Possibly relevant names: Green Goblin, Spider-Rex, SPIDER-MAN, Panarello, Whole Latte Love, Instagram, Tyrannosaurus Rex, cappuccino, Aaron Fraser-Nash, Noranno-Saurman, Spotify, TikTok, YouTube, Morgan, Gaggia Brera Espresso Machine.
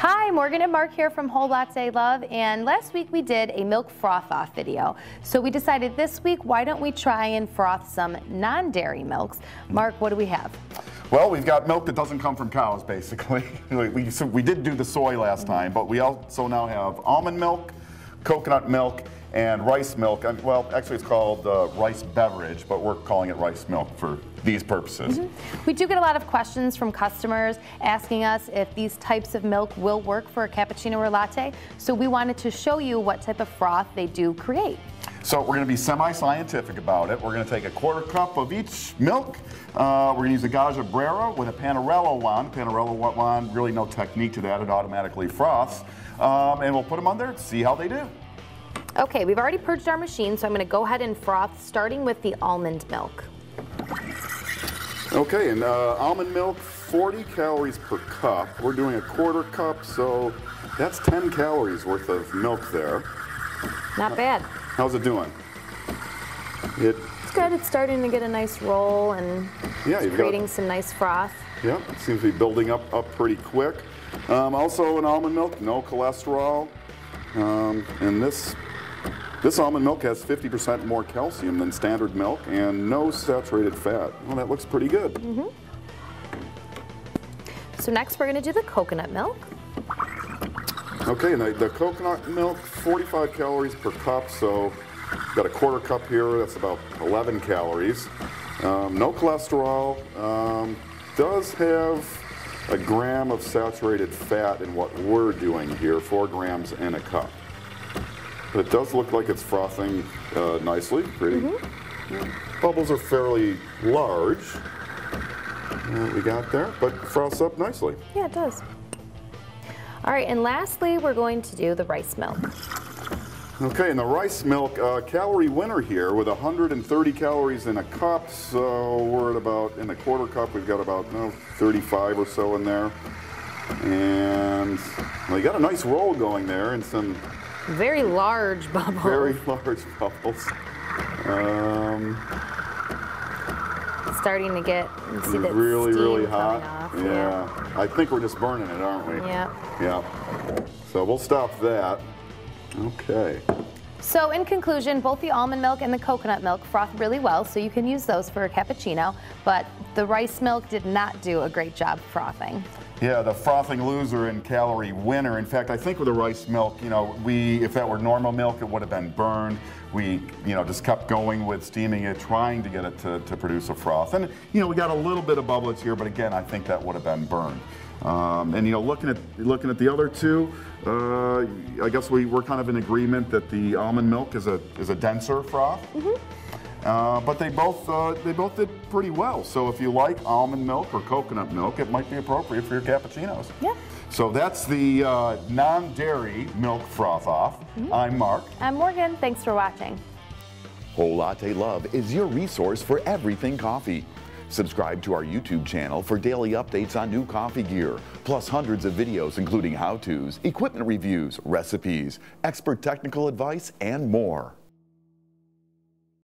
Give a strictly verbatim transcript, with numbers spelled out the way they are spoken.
Hi, Morgan and Mark here from Whole Latte Love, and last week we did a milk froth off video. So we decided this week, why don't we try and froth some non-dairy milks. Mark, what do we have? Well, we've got milk that doesn't come from cows, basically. we, so we did do the soy last time, but we also now have almond milk, coconut milk, and rice milk. I mean, well, actually it's called uh, rice beverage, but we're calling it rice milk for these purposes. Mm-hmm. We do get a lot of questions from customers asking us if these types of milk will work for a cappuccino or latte, so we wanted to show you what type of froth they do create. So we're going to be semi-scientific about it. We're going to take a quarter cup of each milk. Uh, we're going to use a Gaggia Brera with a Panarello wand. Panarello wand, really no technique to that. It automatically froths. Um, and we'll put them on there, see how they do. Okay, we've already purged our machine, so I'm going to go ahead and froth, starting with the almond milk. Okay, and uh, almond milk, forty calories per cup. We're doing a quarter cup, so that's ten calories worth of milk there. Not bad. How's it doing? It, it's good. It's starting to get a nice roll and yeah, it's creating got, some nice froth. Yep, yeah, it seems to be building up, up pretty quick. Um, also in almond milk, no cholesterol. Um, and this, this almond milk has fifty percent more calcium than standard milk and no saturated fat. Well, that looks pretty good. Mm-hmm. So next we're going to do the coconut milk. Okay, and the, the coconut milk, forty-five calories per cup, so got a quarter cup here, that's about eleven calories. Um, no cholesterol, um, does have a gram of saturated fat in what we're doing here, four grams in a cup. But it does look like it's frothing uh, nicely, pretty. Mm-hmm. Yeah. Bubbles are fairly large, uh, we got there, but froths up nicely. Yeah, it does. All right, and lastly, we're going to do the rice milk. Okay, and the rice milk, uh, calorie winner here with one hundred thirty calories in a cup, so we're at about, in the quarter cup, we've got about no, thirty-five or so in there. And well, you got a nice roll going there and some... Very large bubbles. Very large bubbles. Um, starting to get, you see that really, steam really hot. Off, yeah. yeah, I think we're just burning it, aren't we? Yeah. Yeah. So we'll stop that. Okay. So in conclusion, both the almond milk and the coconut milk froth really well, so you can use those for a cappuccino. But the rice milk did not do a great job frothing. Yeah, the frothing loser and calorie winner. In fact, I think with the rice milk, you know, we, if that were normal milk, it would have been burned. We, you know, just kept going with steaming it, trying to get it to, to produce a froth. And, you know, we got a little bit of bubbles here, but again, I think that would have been burned. Um, and, you know, looking at, looking at the other two, uh, I guess we were kind of in agreement that the almond milk is a, is a denser froth. Mm-hmm. Uh, but they both uh, they both did pretty well. So if you like almond milk or coconut milk, it might be appropriate for your cappuccinos. Yeah. So that's the uh, non-dairy milk froth off. Mm-hmm. I'm Mark. I'm Morgan. Thanks for watching. Whole Latte Love is your resource for everything coffee. Subscribe to our YouTube channel for daily updates on new coffee gear, plus hundreds of videos including how-tos, equipment reviews, recipes, expert technical advice, and more.